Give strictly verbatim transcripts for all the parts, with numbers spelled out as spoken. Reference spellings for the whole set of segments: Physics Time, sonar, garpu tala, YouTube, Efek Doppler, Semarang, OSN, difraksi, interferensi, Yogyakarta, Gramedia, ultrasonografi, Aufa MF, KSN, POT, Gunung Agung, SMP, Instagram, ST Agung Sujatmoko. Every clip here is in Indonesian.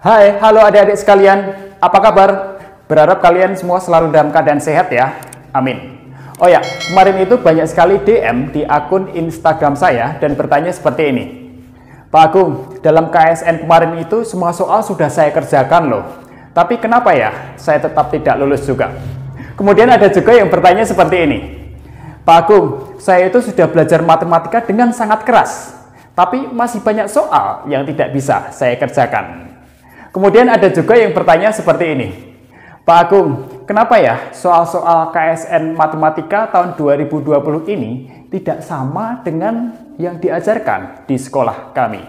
Hai, halo adik-adik sekalian, apa kabar? Berharap kalian semua selalu dalam keadaan sehat ya, amin. Oh ya, kemarin itu banyak sekali D M di akun Instagram saya dan bertanya seperti ini. Pak Agung, dalam K S N kemarin itu semua soal sudah saya kerjakan loh, tapi kenapa ya saya tetap tidak lulus juga? Kemudian ada juga yang bertanya seperti ini. Pak Agung, saya itu sudah belajar matematika dengan sangat keras, tapi masih banyak soal yang tidak bisa saya kerjakan. Kemudian ada juga yang bertanya seperti ini. Pak Agung, kenapa ya soal-soal K S N matematika tahun dua ribu dua puluh ini tidak sama dengan yang diajarkan di sekolah kami?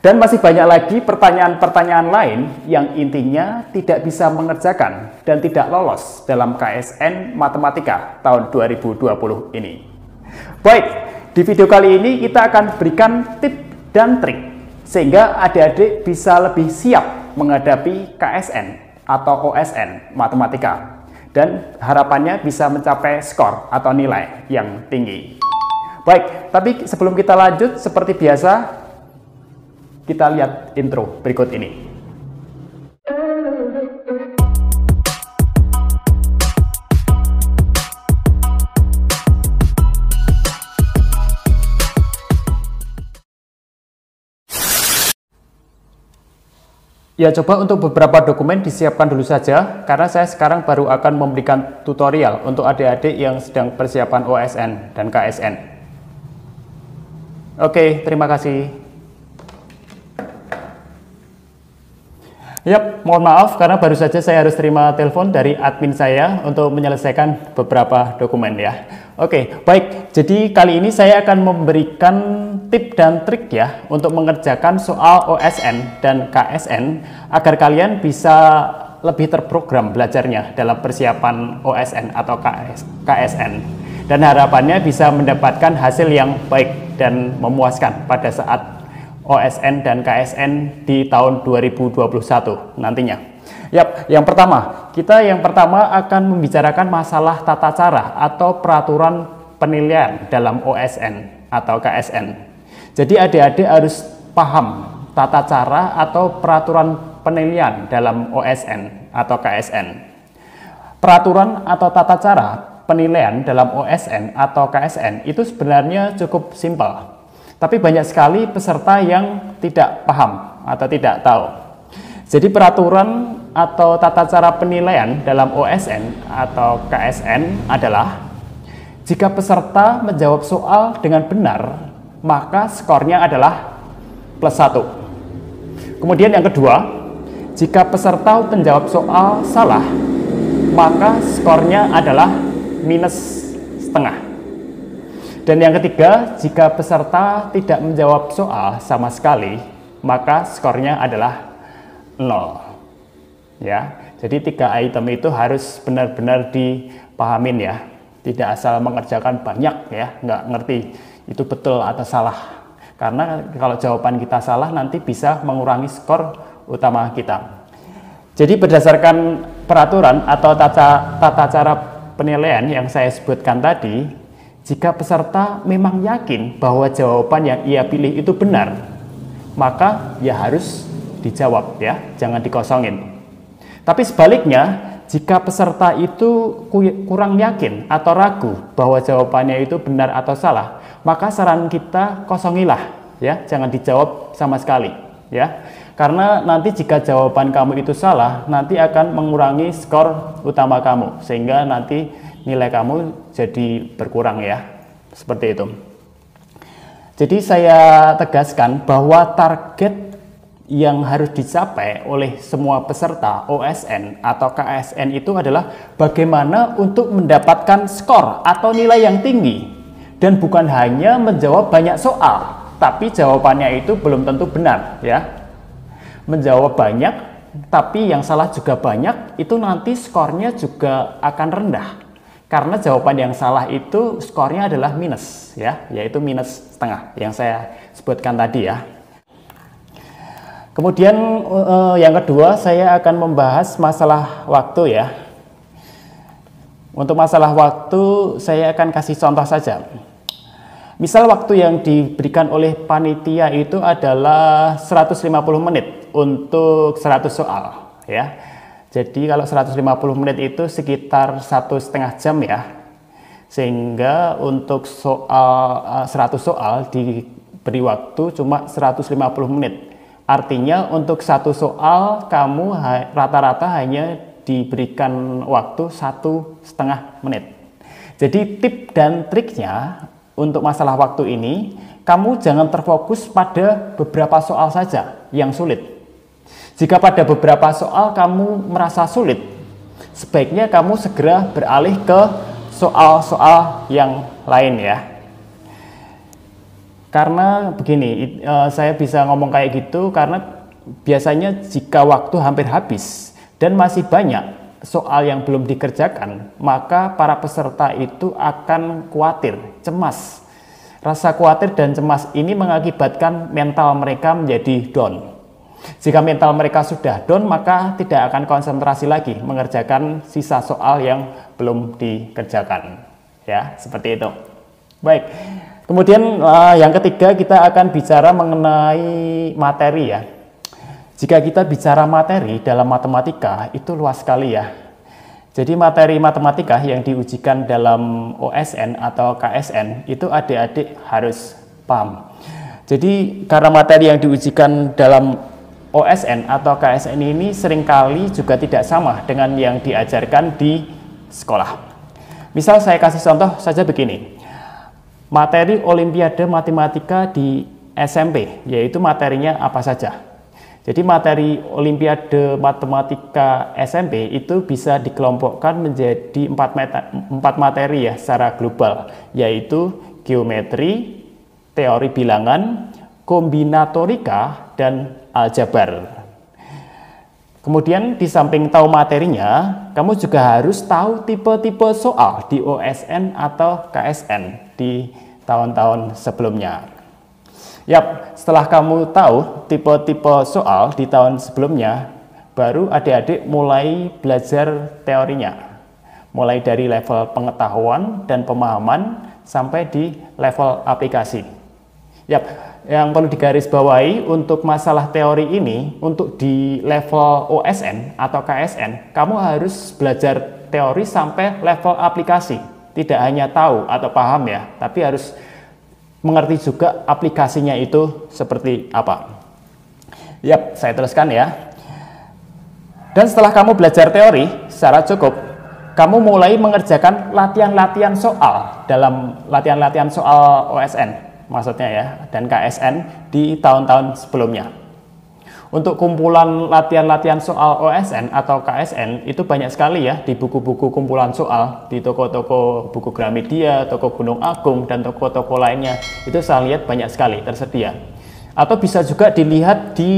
Dan masih banyak lagi pertanyaan-pertanyaan lain yang intinya tidak bisa mengerjakan dan tidak lolos dalam K S N matematika tahun dua ribu dua puluh ini. Baik. Di video kali ini kita akan berikan tips dan trik sehingga adik-adik bisa lebih siap menghadapi K S N atau O S N matematika dan harapannya bisa mencapai skor atau nilai yang tinggi. Baik, tapi sebelum kita lanjut seperti biasa kita lihat intro berikut ini. Ya, coba untuk beberapa dokumen disiapkan dulu saja, karena saya sekarang baru akan memberikan tutorial untuk adik-adik yang sedang persiapan O S N dan K S N. Oke, terima kasih. Yap, mohon maaf karena baru saja saya harus terima telepon dari admin saya untuk menyelesaikan beberapa dokumen ya. Oke, baik. Jadi kali ini saya akan memberikan tips dan trik ya untuk mengerjakan soal O S N dan K S N agar kalian bisa lebih terprogram belajarnya dalam persiapan O S N atau K S N dan harapannya bisa mendapatkan hasil yang baik dan memuaskan pada saat O S N dan K S N di tahun dua ribu dua puluh satu nantinya. Yap, yang pertama, kita yang pertama akan membicarakan masalah tata cara atau peraturan penilaian dalam O S N atau K S N. Jadi adik-adik harus paham tata cara atau peraturan penilaian dalam O S N atau K S N. Peraturan atau tata cara penilaian dalam O S N atau K S N itu sebenarnya cukup simpel. Tapi banyak sekali peserta yang tidak paham atau tidak tahu. Jadi peraturan atau tata cara penilaian dalam O S N atau K S N adalah jika peserta menjawab soal dengan benar, maka skornya adalah plus satu. Kemudian yang kedua, jika peserta menjawab soal salah, maka skornya adalah minus setengah. Dan yang ketiga, jika peserta tidak menjawab soal sama sekali, maka skornya adalah nol. Ya, jadi tiga item itu harus benar-benar dipahamin ya. Tidak asal mengerjakan banyak ya, nggak ngerti itu betul atau salah, karena kalau jawaban kita salah nanti bisa mengurangi skor utama kita. Jadi berdasarkan peraturan atau tata, tata cara penilaian yang saya sebutkan tadi, jika peserta memang yakin bahwa jawaban yang ia pilih itu benar, maka ya harus dijawab ya, jangan dikosongin. Tapi sebaliknya, jika peserta itu kurang yakin atau ragu bahwa jawabannya itu benar atau salah, maka saran kita kosongilah ya, jangan dijawab sama sekali ya. Karena nanti jika jawaban kamu itu salah, nanti akan mengurangi skor utama kamu sehingga nanti nilai kamu jadi berkurang ya. Seperti itu. Jadi saya tegaskan bahwa target yang harus dicapai oleh semua peserta O S N atau K S N itu adalah bagaimana untuk mendapatkan skor atau nilai yang tinggi dan bukan hanya menjawab banyak soal tapi jawabannya itu belum tentu benar ya. Menjawab banyak tapi yang salah juga banyak, itu nanti skornya juga akan rendah karena jawaban yang salah itu skornya adalah minus ya, yaitu minus setengah yang saya sebutkan tadi ya. Kemudian eh, yang kedua saya akan membahas masalah waktu ya. Untuk masalah waktu saya akan kasih contoh saja. Misal waktu yang diberikan oleh panitia itu adalah seratus lima puluh menit untuk seratus soal, ya. Jadi kalau seratus lima puluh menit itu sekitar satu setengah jam, ya. Sehingga untuk soal seratus soal diberi waktu cuma seratus lima puluh menit. Artinya untuk satu soal kamu rata-rata hanya diberikan waktu satu setengah menit. Jadi tip dan triknya untuk masalah waktu ini, kamu jangan terfokus pada beberapa soal saja yang sulit. Jika pada beberapa soal kamu merasa sulit, sebaiknya kamu segera beralih ke soal-soal yang lain, ya. Karena begini, saya bisa ngomong kayak gitu karena biasanya jika waktu hampir habis dan masih banyak soal yang belum dikerjakan, maka para peserta itu akan khawatir, cemas. Rasa khawatir dan cemas ini mengakibatkan mental mereka menjadi down. Jika mental mereka sudah down, maka tidak akan konsentrasi lagi mengerjakan sisa soal yang belum dikerjakan, ya, seperti itu. Baik, kemudian uh, yang ketiga kita akan bicara mengenai materi, ya. Jika kita bicara materi dalam matematika itu luas sekali, ya. Jadi materi matematika yang diujikan dalam O S N atau K S N itu adik-adik harus paham. Jadi karena materi yang diujikan dalam O S N atau K S N ini seringkali juga tidak sama dengan yang diajarkan di sekolah. Misal saya kasih contoh saja begini, materi Olimpiade Matematika di S M P, yaitu materinya apa saja. Jadi materi Olimpiade Matematika S M P itu bisa dikelompokkan menjadi empat, empat materi, ya, secara global, yaitu geometri, teori bilangan, kombinatorika, dan aljabar. Kemudian di samping tahu materinya, kamu juga harus tahu tipe-tipe soal di O S N atau K S N di tahun-tahun sebelumnya. Yap, setelah kamu tahu tipe-tipe soal di tahun sebelumnya, baru adik-adik mulai belajar teorinya. Mulai dari level pengetahuan dan pemahaman sampai di level aplikasi. Yap. Yang perlu digarisbawahi untuk masalah teori ini, untuk di level O S N atau K S N, kamu harus belajar teori sampai level aplikasi. Tidak hanya tahu atau paham, ya, tapi harus mengerti juga aplikasinya itu seperti apa. Yap, saya teruskan, ya. Dan setelah kamu belajar teori secara cukup, kamu mulai mengerjakan latihan-latihan soal dalam latihan-latihan soal O S N. Maksudnya, ya, dan K S N di tahun-tahun sebelumnya. Untuk kumpulan latihan-latihan soal O S N atau K S N itu banyak sekali, ya, di buku-buku kumpulan soal, di toko-toko buku Gramedia, toko Gunung Agung, dan toko-toko lainnya. Itu saya lihat banyak sekali tersedia. Atau bisa juga dilihat di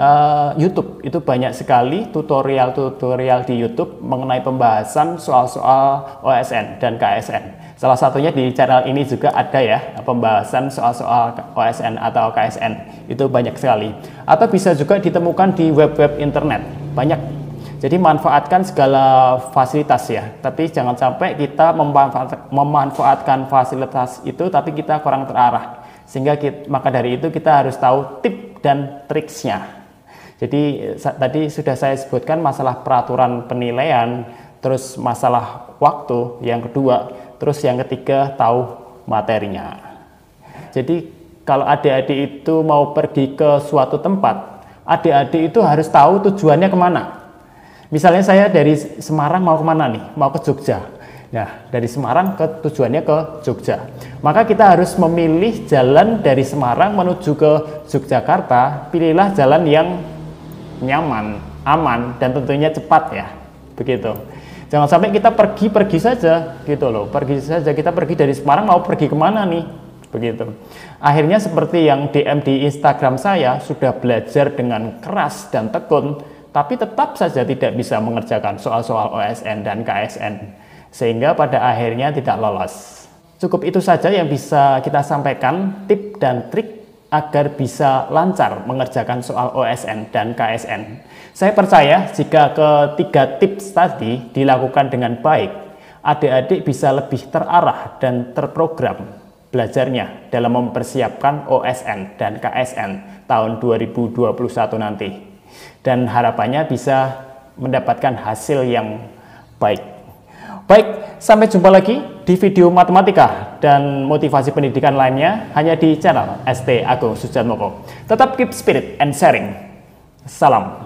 uh, YouTube, itu banyak sekali tutorial-tutorial di YouTube mengenai pembahasan soal-soal O S N dan K S N. Salah satunya di channel ini juga ada, ya, pembahasan soal-soal O S N atau K S N. Itu banyak sekali. Atau bisa juga ditemukan di web-web internet. Banyak. Jadi manfaatkan segala fasilitas, ya. Tapi jangan sampai kita memanfaatkan fasilitas itu tapi kita kurang terarah. Sehingga kita, maka dari itu kita harus tahu tip dan triksnya. Jadi tadi sudah saya sebutkan masalah peraturan penilaian, terus masalah waktu yang kedua. Terus yang ketiga, tahu materinya. Jadi kalau adik-adik itu mau pergi ke suatu tempat, adik-adik itu harus tahu tujuannya kemana. Misalnya saya dari Semarang mau kemana nih? Mau ke Jogja. Nah, dari Semarang ke tujuannya ke Jogja. Maka kita harus memilih jalan dari Semarang menuju ke Yogyakarta. Pilihlah jalan yang nyaman, aman, dan tentunya cepat, ya. Begitu. Jangan sampai kita pergi-pergi saja, gitu loh. Pergi saja, kita pergi dari Semarang mau pergi kemana nih? Begitu. Akhirnya seperti yang D M di Instagram saya, sudah belajar dengan keras dan tekun, tapi tetap saja tidak bisa mengerjakan soal-soal O S N dan K S N. Sehingga pada akhirnya tidak lolos. Cukup itu saja yang bisa kita sampaikan, tip dan trik agar bisa lancar mengerjakan soal O S N dan K S N. Saya percaya jika ketiga tips tadi dilakukan dengan baik, adik-adik bisa lebih terarah dan terprogram belajarnya dalam mempersiapkan O S N dan K S N tahun dua ribu dua puluh satu nanti. Dan harapannya bisa mendapatkan hasil yang baik. Baik, sampai jumpa lagi di video matematika dan motivasi pendidikan lainnya hanya di channel S T Agung Sujatmoko. Tetap keep spirit and sharing. Salam.